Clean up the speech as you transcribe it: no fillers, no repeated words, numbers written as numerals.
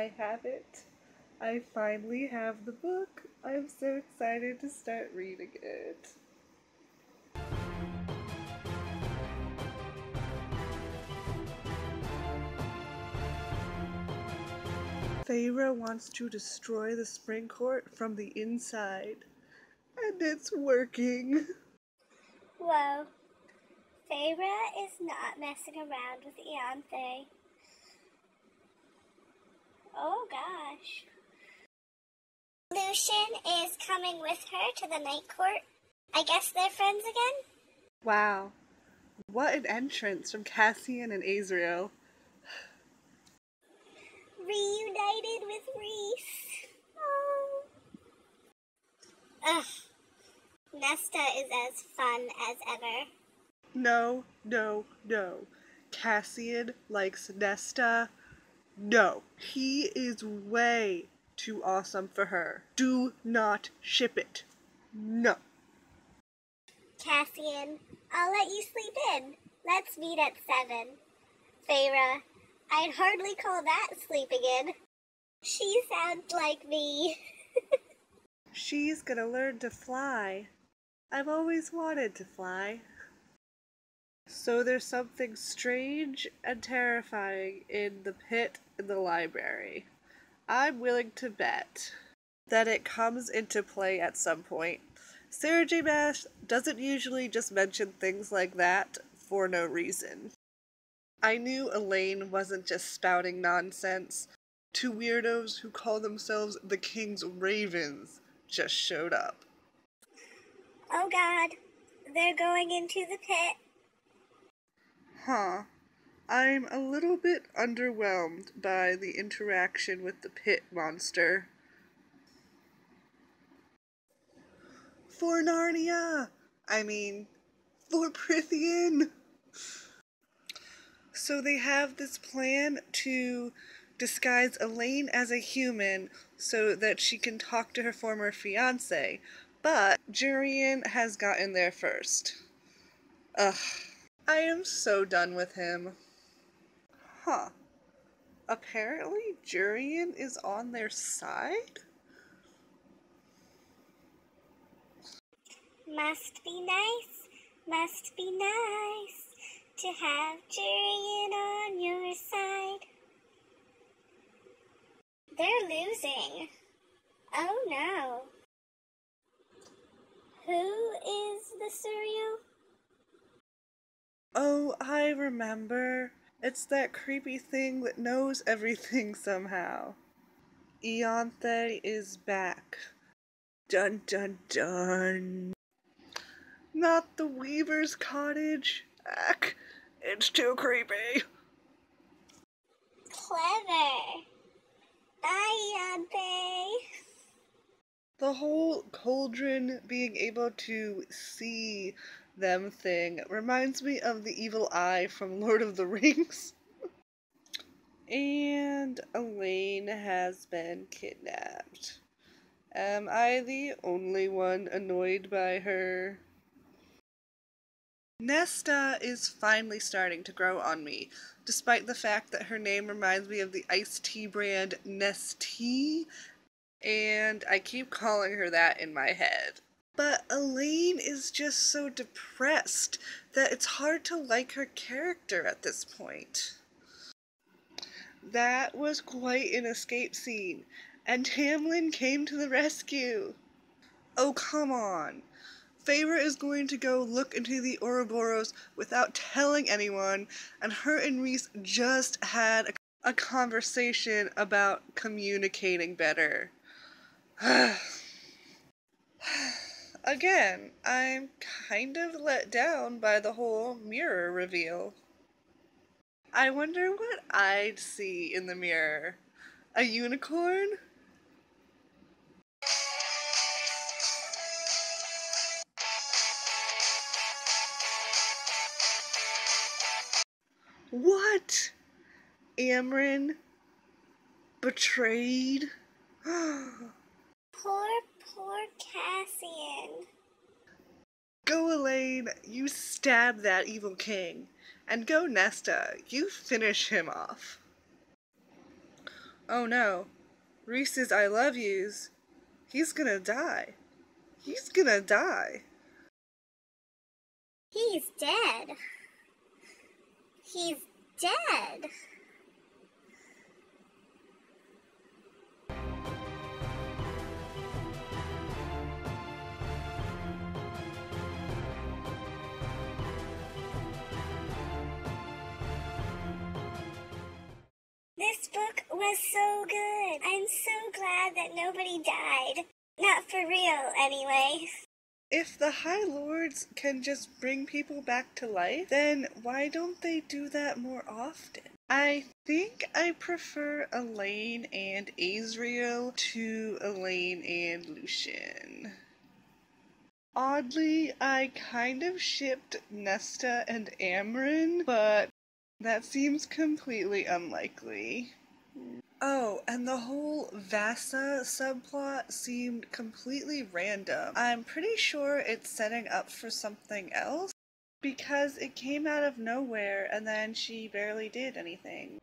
I have it. I finally have the book. I'm so excited to start reading it. Feyre wants to destroy the Spring Court from the inside. And it's working. Whoa. Feyre is not messing around with Ianthe. Oh gosh. Lucien is coming with her to the Night Court. I guess they're friends again? Wow. What an entrance from Cassian and Azriel. Reunited with Rhys. Oh. Ugh. Nesta is as fun as ever. No, no, no. Cassian likes Nesta. No. He is way too awesome for her. Do not ship it. No. Cassian, I'll let you sleep in. Let's meet at 7. Feyre, I'd hardly call that sleeping in. She sounds like me. She's gonna learn to fly. I've always wanted to fly. So there's something strange and terrifying in the pit in the library. I'm willing to bet that it comes into play at some point. Sarah J. Maas doesn't usually just mention things like that for no reason. I knew Elain wasn't just spouting nonsense. Two weirdos who call themselves the King's Ravens just showed up. Oh god, they're going into the pit. Huh. I'm a little bit underwhelmed by the interaction with the pit monster. For Narnia! I mean, for Prythian! So they have this plan to disguise Elain as a human so that she can talk to her former fiancé, but Jurian has gotten there first. Ugh. I am so done with him. Huh. Apparently Jurian is on their side? Must be nice to have Jurian on your side. They're losing. Oh no. Who is the Suriel? Oh, I remember. It's that creepy thing that knows everything somehow. Ianthe is back. Dun dun dun. Not the Weaver's cottage. Ack, it's too creepy. Clever. Bye, Ianthe. The whole cauldron being able to see them thing reminds me of the evil eye from Lord of the Rings. And Elain has been kidnapped. Am I the only one annoyed by her? Nesta is finally starting to grow on me, despite the fact that her name reminds me of the iced tea brand Nestea, and I keep calling her that in my head. But Elain is just so depressed that it's hard to like her character at this point. That was quite an escape scene, and Tamlin came to the rescue. Oh, come on. Feyre is going to go look into the Ouroboros without telling anyone, and her and Rhys just had a conversation about communicating better. Again, I'm kind of let down by the whole mirror reveal. I wonder what I'd see in the mirror. A unicorn? What? Amren? Betrayed? Poor Cassian. Go, Elain. You stab that evil king. And go, Nesta. You finish him off. Oh no, Rhys's I love yous, he's gonna die. He's gonna die. He's dead. He's dead. This book was so good. I'm so glad that nobody died. Not for real, anyway. If the High Lords can just bring people back to life, then why don't they do that more often? I think I prefer Elain and Azriel to Elain and Lucien. Oddly, I kind of shipped Nesta and Amren, but that seems completely unlikely. Oh, and the whole Vasa subplot seemed completely random. I'm pretty sure it's setting up for something else because it came out of nowhere and then she barely did anything.